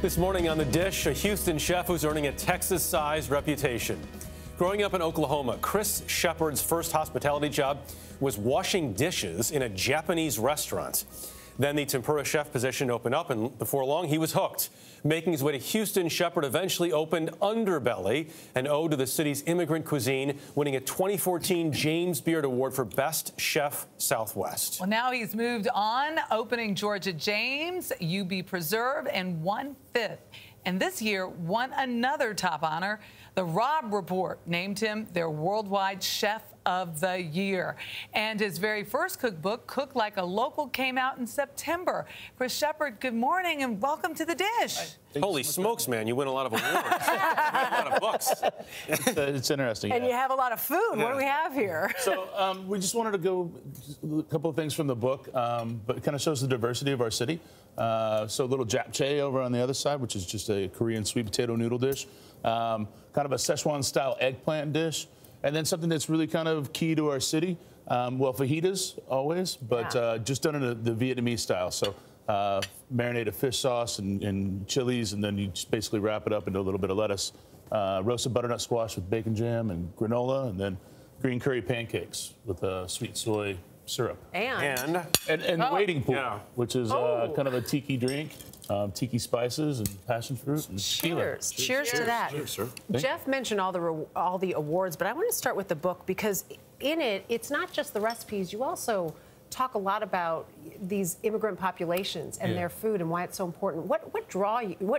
This morning on The Dish, a Houston chef who's earning a Texas-sized reputation. Growing up in Oklahoma, Chris Shepherd's first hospitality job was washing dishes in a Japanese restaurant. Then the tempura chef position opened up, and before long, he was hooked. Making his way to Houston, Shepherd eventually opened Underbelly, an ode to the city's immigrant cuisine, winning a 2014 James Beard Award for Best Chef Southwest. Well, now he's moved on, opening Georgia James, UB Preserve, and One-Fifth. And this year won another top honor. The Robb Report named him their worldwide chef of the year. And his very first cookbook, Cook Like a Local, came out in September. Chris Shepherd, good morning and welcome to The Dish. Holy smokes, man, you win a lot of awards. You win a lot of books. It's interesting. And you have a lot of food. Yeah. What do we have here? So we just wanted to go a couple of things from the book, but it kind of shows the diversity of our city. So a little Japchae over on the other side, which is just a Korean sweet potato noodle dish, kind of a Szechuan-style eggplant dish. And then something that's really kind of key to our city, well, fajitas always, but yeah. Just done in the Vietnamese style. So marinated fish sauce and chilies, and then you just basically wrap it up into a little bit of lettuce, roasted butternut squash with bacon jam and granola, and then green curry pancakes with sweet soy syrup. And wading pool, yeah. Which is kind of a tiki drink. Tiki spices and passion fruit. And cheers. Cheers to that. Cheers, sir. Jeff mentioned all the awards, but I want to start with the book because in it, it's not just the recipes. You also talk a lot about these immigrant populations and their food and why it's so important. What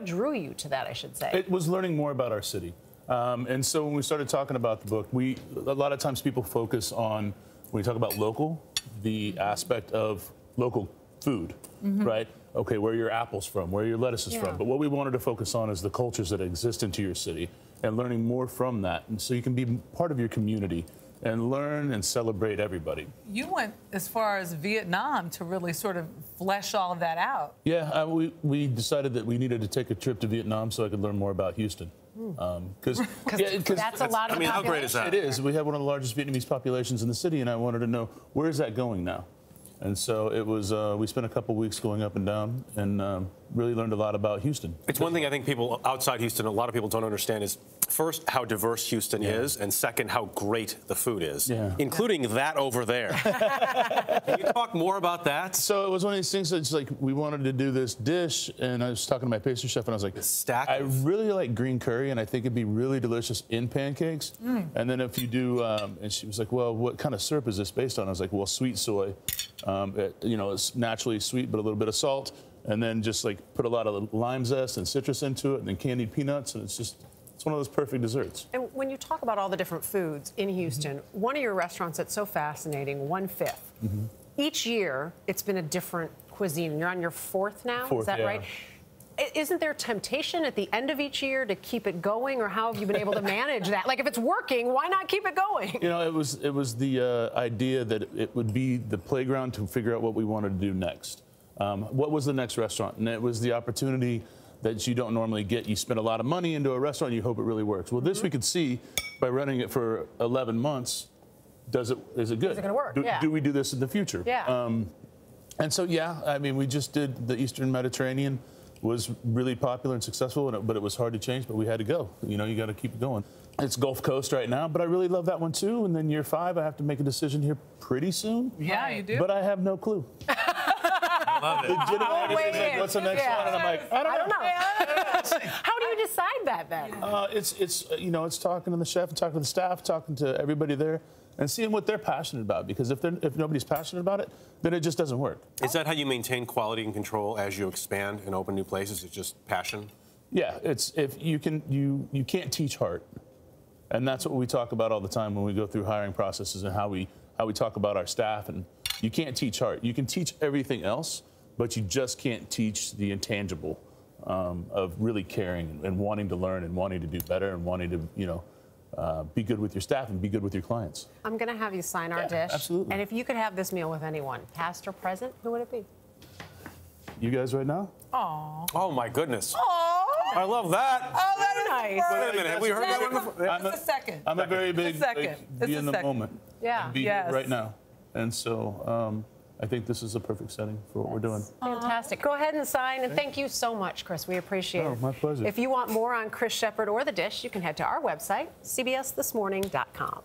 drew you to that, I should say? It was learning more about our city. And so when we started talking about the book, a lot of times people focus on, when we talk about local, the aspect of local food, right? Okay, where are your apples from? Where are your lettuces from? But what we wanted to focus on is the cultures that exist into your city and learning more from that. And so you can be part of your community and learn and celebrate everybody. You went as far as Vietnam to really sort of flesh all of that out. Yeah, we decided that we needed to take a trip to Vietnam so I could learn more about Houston. Because that's a lot of population. How great is that? It is. We have one of the largest Vietnamese populations in the city, and I wanted to know, where is that going now? And so it was, we spent a couple weeks going up and down and really learned a lot about Houston. It's one thing I think people outside Houston, a lot of people don't understand is, first, how diverse Houston is, and second, how great the food is, including that over there. Can you talk more about that? So it was one of these things that's like, we wanted to do this dish, and I was talking to my pastry chef, and I was like, I really like green curry, and I think it'd be really delicious in pancakes. And then if you do, and she was like, well, what kind of syrup is this based on? I was like, well, sweet soy. You know, it's naturally sweet, but a little bit of salt, and then just like put a lot of lime zest and citrus into it, and then candied peanuts, and it's one of those perfect desserts. And when you talk about all the different foods in Houston, one of your restaurants that's so fascinating, One-Fifth. Each year, it's been a different cuisine. You're on your fourth now, is that right? Isn't there temptation at the end of each year to keep it going, or how have you been able to manage that? Like, if it's working, why not keep it going? You know, it was the idea that it would be the playground to figure out what we wanted to do next. What was the next restaurant? And it was the opportunity that you don't normally get. You spend a lot of money into a restaurant, you hope it really works. Well, this we could see by running it for 11 months. Is it good? Is it going to work? Do we do this in the future? And so, I mean, we just did the Eastern Mediterranean. Was really popular and successful, but it was hard to change, but we had to go. You know, you got to keep it going. It's Gulf Coast right now, but I really love that one too. And then year 5, I have to make a decision here pretty soon. Yeah, you do. But I have no clue. I love it. Legitimately, like, what's the next one? And I'm like, I don't know. How do you decide that then? You know, it's talking to the chef, talking to the staff, talking to everybody there, and seeing what they're passionate about, because if nobody's passionate about it, then it just doesn't work. Is that how you maintain quality and control as you expand and open new places? It's just passion? Yeah, it's if you can you can't teach heart. And that's what we talk about all the time when we go through hiring processes and how we talk about our staff, and you can't teach heart. You can teach everything else, but you just can't teach the intangible of really caring and wanting to learn and wanting to do better and wanting to, you know, be good with your staff and be good with your clients. I'm going to have you sign our dish. Absolutely. And if you could have this meal with anyone, past or present, who would it be? You guys right now? Aww. Oh, my goodness. Aww. I love that. Oh, that is nice. Wait a minute. Have we heard that one before? I'm a very big, like, be in the moment. Yeah. And be right now. And so I think this is the perfect setting for what we're doing. Fantastic. Go ahead and sign, and thank you so much, Chris. We appreciate it. Oh, my pleasure. If you want more on Chris Shepherd or The Dish, you can head to our website, cbsthismorning.com.